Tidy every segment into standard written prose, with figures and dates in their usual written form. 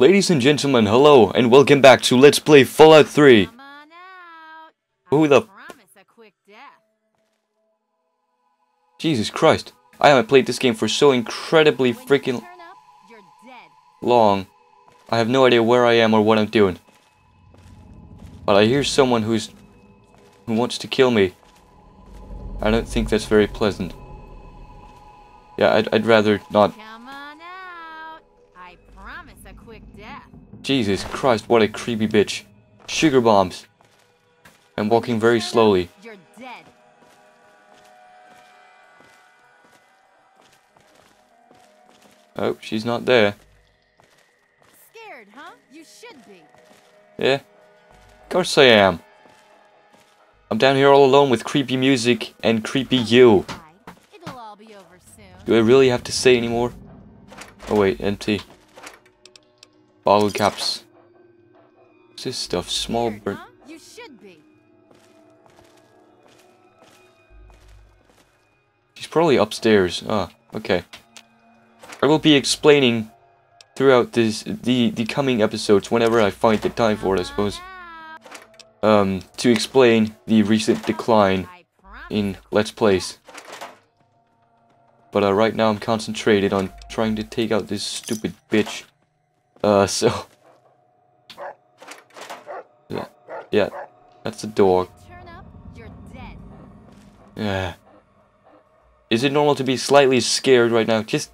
Ladies and gentlemen, hello, and welcome back to Let's Play Fallout 3. Who the... Jesus Christ. I haven't played this game for so incredibly freaking long. I have no idea where I am or what I'm doing. But I hear someone who wants to kill me. I don't think that's very pleasant. Yeah, I'd rather not... Jesus Christ, what a creepy bitch. Sugar bombs. I'm walking very slowly. You're dead. Oh, she's not there. Scared, huh? You should be. Yeah. Of course I am. I'm down here all alone with creepy music and creepy you. It'll all be over soon. Do I really have to say anymore? Oh wait, empty. Bottle caps. What's this stuff? Small bird. You should be. She's probably upstairs. Ah, okay. I will be explaining throughout the coming episodes whenever I find the time for it, I suppose. To explain the recent decline in Let's Plays. But right now I'm concentrated on trying to take out this stupid bitch. Yeah, that's a dog. Turn up, you're dead. Yeah. Is it normal to be slightly scared right now? Just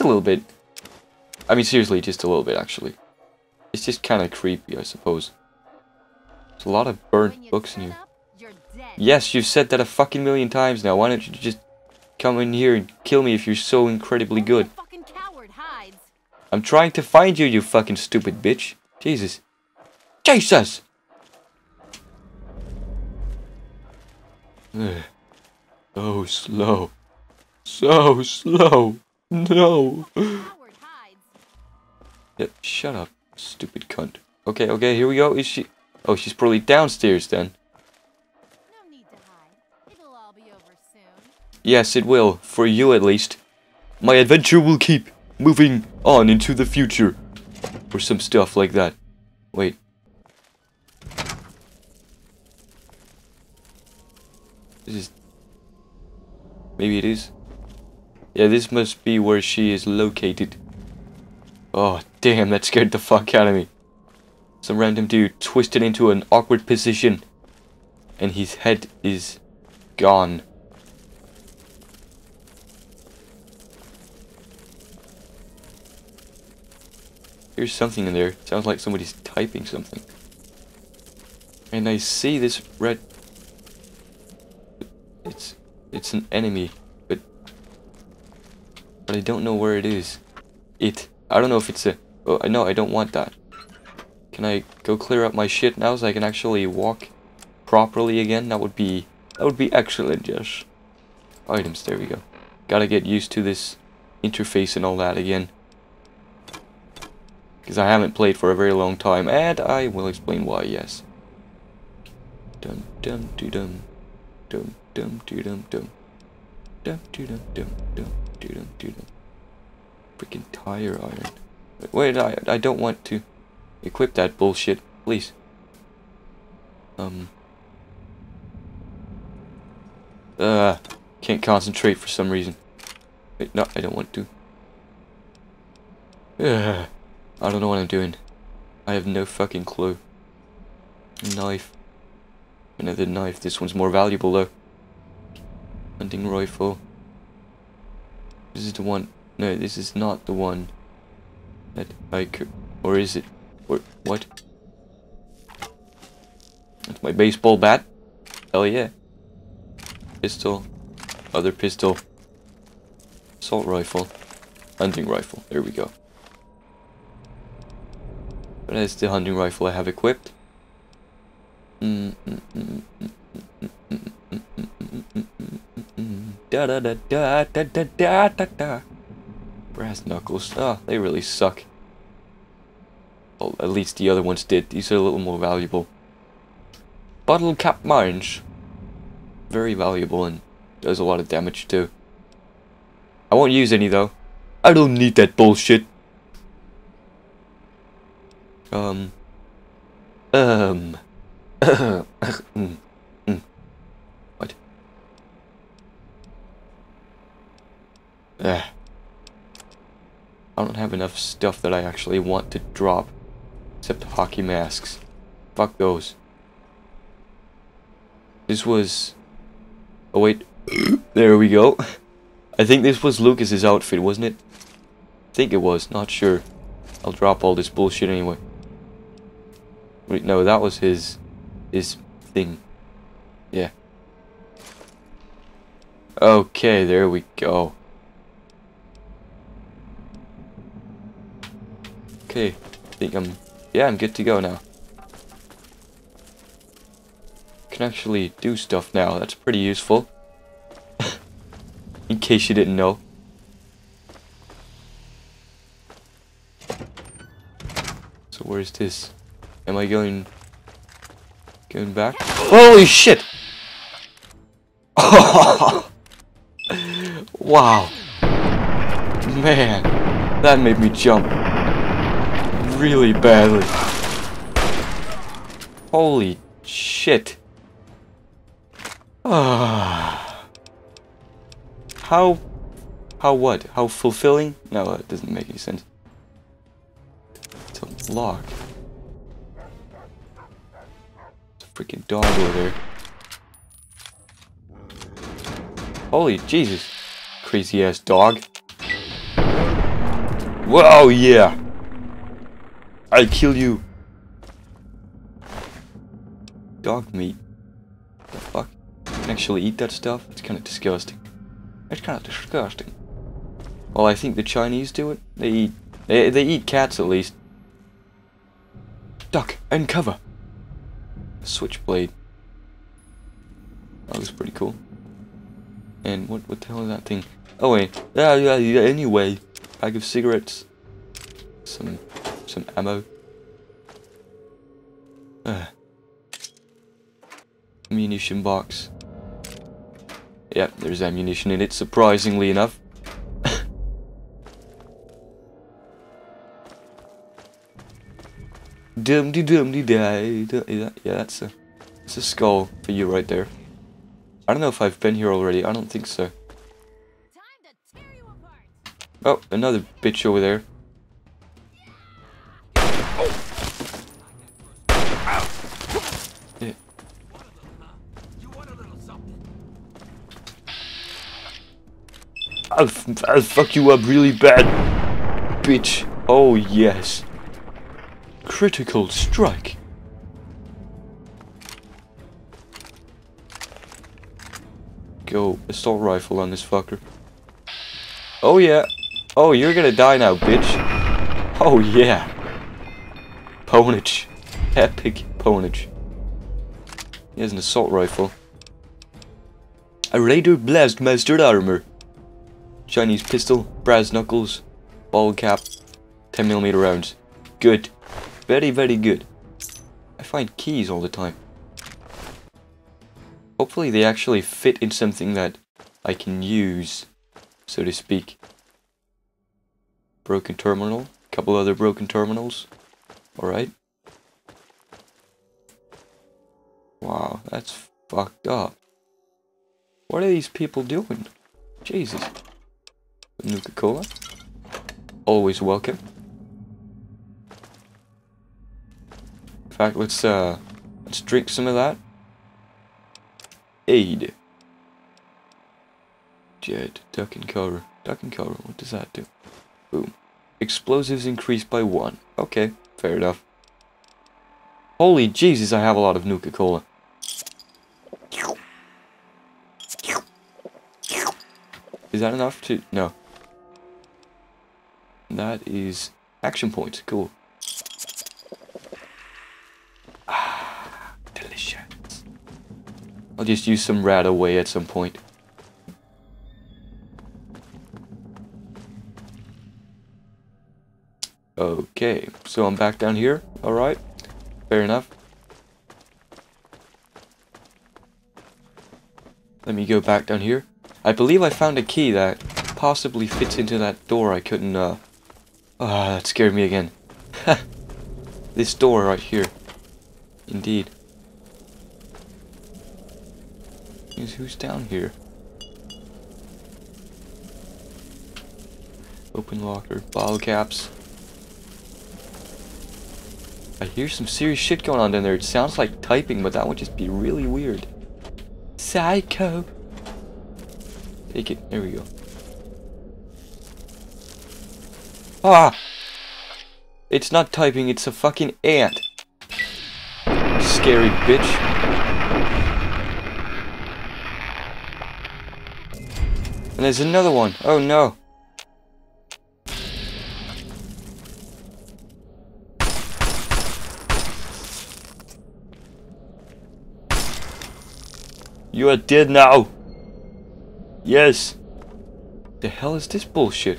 a little bit. I mean, seriously, just a little bit, actually. It's just kind of creepy, I suppose. There's a lot of burnt books in here. Yes, you've said that a fucking million times now. Why don't you just come in here and kill me if you're so incredibly good? I'm trying to find you, you fucking stupid bitch. Jesus. Jesus! Ugh. So slow. So slow. No. Yep, shut up, stupid cunt. Okay, okay, here we go. Is she... Oh, she's probably downstairs then. No need to hide. It'll all be over soon. Yes, it will. For you, at least. My adventure will keep moving on into the future, or some stuff like that. Wait. This is... Maybe it is? Yeah, this must be where she is located. Oh, damn, that scared the fuck out of me. Some random dude twisted into an awkward position, and his head is gone. Here's something in there. Sounds like somebody's typing something. And I see this red... It's an enemy, but I don't know where it is. I don't know if it's a... Oh, no, I don't want that. Can I go clear up my shit now so I can actually walk properly again? That would be excellent, yes. Items, there we go. Gotta get used to this interface and all that again. Because I haven't played for a very long time, and I will explain why, yes. Dum-dum-dum-dum. Dum-dum-dum-dum. Dum-dum-dum-dum-dum-dum-dum. Freaking tire iron. Wait, I don't want to equip that bullshit, please. Can't concentrate for some reason. Wait, no, I don't want to. Ugh. I don't know what I'm doing. I have no fucking clue. Knife. Another knife. This one's more valuable though. Hunting rifle. This is the one. No, this is not the one that I could. Or is it? Or what? That's my baseball bat. Hell yeah. Pistol. Other pistol. Assault rifle. Hunting rifle. There we go. But that's the hunting rifle I have equipped. Brass knuckles. Ah, they really suck. Well, at least the other ones did. These are a little more valuable. Bottle cap mines. Very valuable and does a lot of damage too. I won't use any though. I don't need that bullshit. What? I don't have enough stuff that I actually want to drop, except hockey masks. Fuck those. This was... oh wait, there we go. I think this was Lucas's outfit, wasn't it? I think it was, not sure. I'll drop all this bullshit anyway. Wait, no, that was his thing. Yeah. Okay, there we go. Okay, I think I'm good to go now. Can actually do stuff now, that's pretty useful. In case you didn't know. So where's this? Am I going back? Holy shit! Oh, wow. Man, that made me jump really badly. Holy shit. Ah, how fulfilling? No, that doesn't make any sense. It's a lock. It's a freaking dog over there. Holy Jesus, crazy ass dog. Whoa, yeah. I'll kill you. Dog meat. What the fuck? Actually eat that stuff? It's kind of disgusting. It's kind of disgusting. Well, I think the Chinese do it. They eat cats at least. Duck and cover. A switchblade. That was pretty cool. And what the hell is that thing? Oh wait. Anyway, bag of cigarettes. Some ammo. Ammunition box. Yep, there's ammunition in it, surprisingly enough. Yeah, that's a skull for you right there. I don't know if I've been here already, I don't think so. Oh, another bitch over there. I'll fuck you up really bad, bitch. Oh yes. Critical strike. Go assault rifle on this fucker. Oh yeah. Oh, you're gonna die now, bitch. Oh yeah. Ponage. Epic ponage. He has an assault rifle. A Raider Blast Master Armor. Chinese pistol, brass knuckles, ball cap, 10mm rounds. Good. Very, very good. I find keys all the time. Hopefully they actually fit in something that I can use, so to speak. Broken terminal. Couple other broken terminals. Alright. Wow, that's fucked up. What are these people doing? Jesus. Nuka-Cola. Always welcome. In fact, let's drink some of that. Aid. Jet. Duck and cover. Duck and cover. What does that do? Boom. Explosives increased by 1. Okay. Fair enough. Holy Jesus, I have a lot of Nuka-Cola. Is that enough to... no. That is action points. Cool. Ah, delicious. I'll just use some rat away at some point. Okay, so I'm back down here. Alright, fair enough. Let me go back down here. I believe I found a key that possibly fits into that door I couldn't, that scared me again. This door right here. Indeed. Who's down here? Open locker, bottle caps. I hear some serious shit going on down there. It sounds like typing, but that would just be really weird. Psycho! Take it. There we go. Ah! It's not typing, it's a fucking ant. Scary bitch. And there's another one. Oh no. You are dead now. Yes. The hell is this bullshit?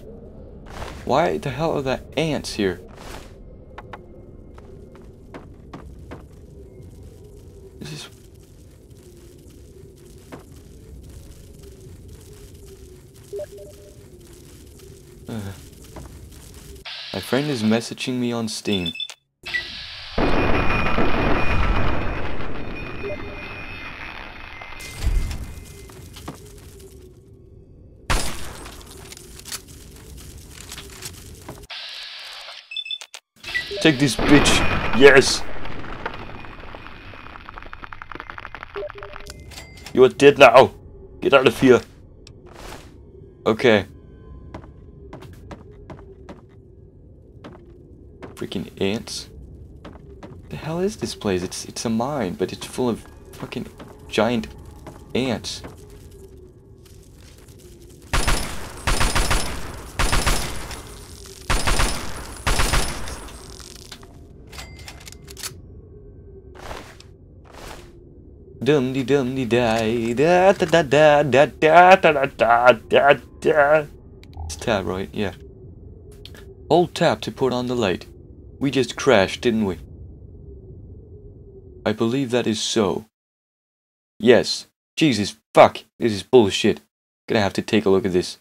Why the hell are the ants here? This is... My friend is messaging me on Steam. Take this bitch. Yes. You are dead now. Get out of here. Okay. Freaking ants. What the hell is this place? It's a mine, but it's full of fucking giant ants. Dum de dum de da da da da da da da da da da. It's tab, right? Yeah. Hold tab to put on the light. We just crashed, didn't we? I believe that is so. Yes. Jesus, fuck. This is bullshit. Gonna have to take a look at this.